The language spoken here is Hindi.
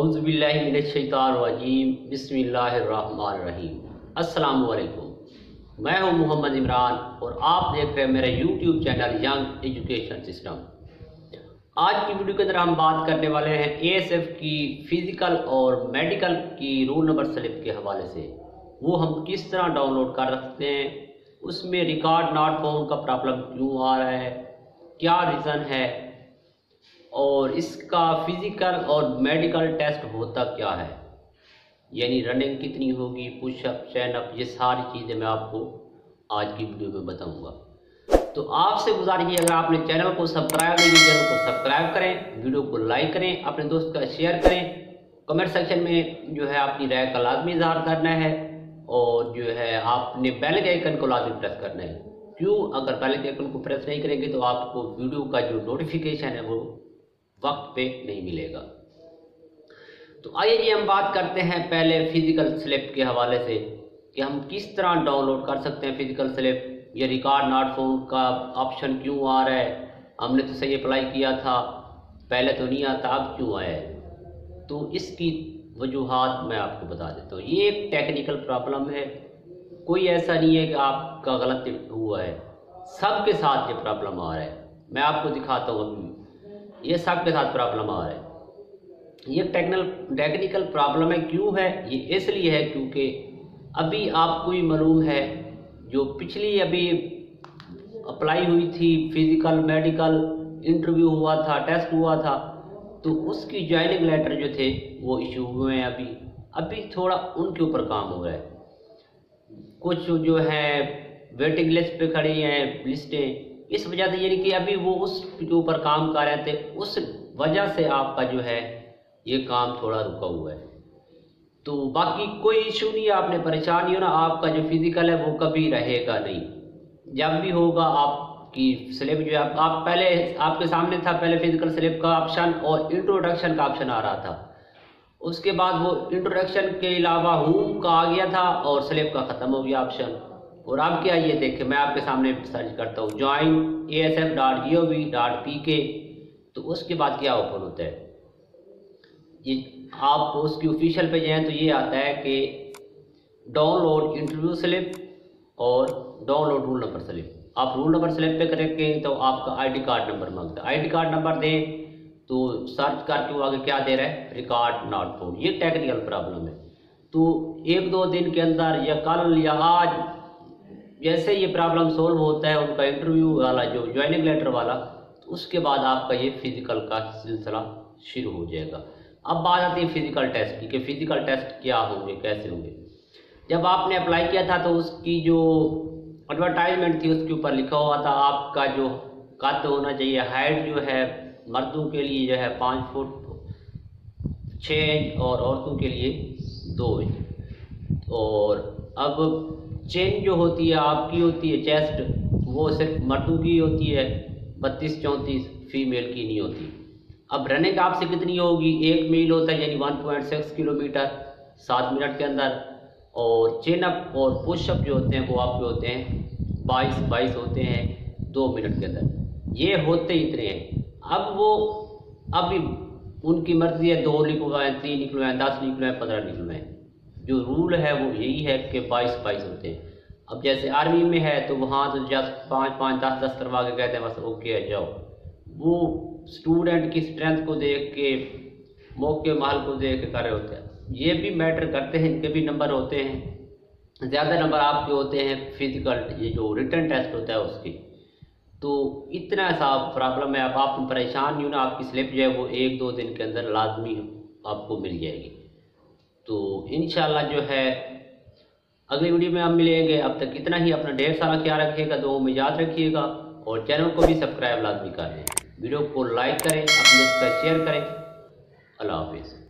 औज़ुबिल्लाहिमिनश्शैतानिर्रजीम बिस्मिल्लाहिर्रहमानिर्रहीम। अस्सलाम वालेकुम, मैं हूं मोहम्मद इमरान और आप देख रहे हैं मेरा YouTube channel young education system. आज की वीडियो के अंदर हम बात करने वाले हैं एएसएफ की फ़िज़िकल और मेडिकल की रोल नंबर स्लिप के हवाले से। वो हम किस तरह डाउनलोड कर सकते हैं, उसमें रिकॉर्ड नॉट फाउंड का प्रॉब्लम क्यों आ रहा है, क्या रीज़न है और इसका फिज़िकल और मेडिकल टेस्ट होता क्या है, यानी रनिंग कितनी होगी, पुशअप, चैनअप, ये सारी चीज़ें मैं आपको आज की वीडियो में बताऊंगा। तो आपसे गुजारिश है, अगर आपने चैनल को सब्सक्राइब नहीं किया तो सब्सक्राइब करें, वीडियो को लाइक करें, अपने दोस्त का शेयर करें, कमेंट सेक्शन में जो है अपनी राय का लाजमी इजहार करना है और जो है आपने बेल के आइकन को लाजमी प्रेस करना है। क्यों? अगर बेल के आइकन को प्रेस नहीं करेंगे तो आपको वीडियो का जो नोटिफिकेशन है वो वक्त पे नहीं मिलेगा। तो आइए जी हम बात करते हैं पहले फिजिकल स्लिप के हवाले से कि हम किस तरह डाउनलोड कर सकते हैं फिजिकल स्लिप। ये रिकॉर्ड नॉट फाउंड का ऑप्शन क्यों आ रहा है? हमने तो सही अप्लाई किया था, पहले तो नहीं आता, अब क्यों आया है? तो इसकी वजूहात मैं आपको बता देता हूँ। ये एक टेक्निकल प्रॉब्लम है, कोई ऐसा नहीं है कि आपका गलत हुआ है, सबके साथ ये प्रॉब्लम आ रहा है। मैं आपको दिखाता हूँ, ये सब के साथ प्रॉब्लम आ रहा है। ये टेक्निकल प्रॉब्लम है, क्यों है? ये इसलिए है क्योंकि अभी आपको ही मालूम है जो पिछली अभी अप्लाई हुई थी फिज़िकल मेडिकल, इंटरव्यू हुआ था, टेस्ट हुआ था, तो उसकी ज्वाइनिंग लेटर जो थे वो इशू हुए हैं। अभी थोड़ा उनके ऊपर काम हो रहा है। कुछ जो है वेटिंग लिस्ट पे खड़ी हैं लिस्टें, इस वजह से यानी कि अभी वो उसके ऊपर काम कर रहे थे, उस वजह से आपका जो है ये काम थोड़ा रुका हुआ है। तो बाकी कोई इशू नहीं है, आपने परेशान नहीं होना। आपका जो फिज़िकल है वो कभी रहेगा नहीं, जब भी होगा आपकी स्लिप जो है आप पहले आपके सामने था, पहले फिज़िकल स्लिप का ऑप्शन और इंट्रोडक्शन का ऑप्शन आ रहा था, उसके बाद वो इंट्रोडक्शन के अलावा होम का आ गया था और स्लिप का ख़त्म हो गया ऑप्शन। और आप क्या ये देखें, मैं आपके सामने सर्च करता हूँ join.asf.gov.pk, तो उसके बाद क्या ओपन होता है? ये आप उसकी ऑफिशियल पे जाएँ तो ये आता है कि डाउनलोड इंटरव्यू स्लिप और डाउनलोड रूल नंबर स्लिप। आप रूल नंबर स्लिप पे करें तो आपका आईडी कार्ड नंबर मांगता है, आईडी कार्ड नंबर दें तो सर्च करके वो आगे क्या दे रहा है, रिकॉर्ड नॉट फाउंड। ये टेक्निकल प्रॉब्लम है, तो एक दो दिन के अंदर या कल या आज जैसे ये प्रॉब्लम सोल्व होता है उनका इंटरव्यू वाला जो ज्वाइनिंग लेटर वाला, तो उसके बाद आपका ये फिज़िकल का सिलसिला शुरू हो जाएगा। अब बात आती है फिज़िकल टेस्ट की कि फ़िज़िकल टेस्ट क्या होंगे, कैसे होंगे। जब आपने अप्लाई किया था तो उसकी जो एडवर्टाइजमेंट थी उसके ऊपर लिखा हुआ था आपका जो कद होना चाहिए, हाइट जो है मर्दों के लिए जो है 5 फुट 6 इंच और औरतों के लिए 2 इंच। और अब चेन जो होती है आपकी होती है चेस्ट, वो सिर्फ मर्दों की होती है 32-34, फीमेल की नहीं होती। अब रनिंग आपसे कितनी होगी, 1 मील होता है यानी 1.6 किलोमीटर 7 मिनट के अंदर। और चेनअप और पुशअप जो होते हैं वो आपके होते हैं 22 होते हैं 2 मिनट के अंदर, ये होते इतने हैं। अब वो अभी उनकी मर्जी है 2 निकलवाएँ 3 निकलवाएँ 10 निकलवाएँ 15 निकलवाएँ, जो रूल है वो यही है कि 22 होते हैं। अब जैसे आर्मी में है तो वहाँ तो जस्ट 5-5, 10-10 करवा के कहते हैं बस ओके है जाओ। वो स्टूडेंट की स्ट्रेंथ को देख के, मौके माहौल को देख के कर रहे होते हैं। ये भी मैटर करते हैं, इनके भी नंबर होते हैं, ज़्यादा नंबर आपके होते हैं फिज़िकल ये जो रिटन टेस्ट होता है उसकी। तो इतना सा प्रॉब्लम है। अब आप परेशान नहीं होना, आपकी स्लिप जो है वो 1-2 दिन के अंदर लाजमी आपको मिल जाएगी। तो इंशाल्लाह जो है अगली वीडियो में हम मिलेंगे। अब तक इतना ही, अपना ढेर सारा ख्याल रखिएगा, दुआओं में याद रखिएगा और चैनल को भी सब्सक्राइब लाजमी करें, वीडियो को लाइक करें, अपने दोस्त का शेयर करें। अल्लाह हाफिज़।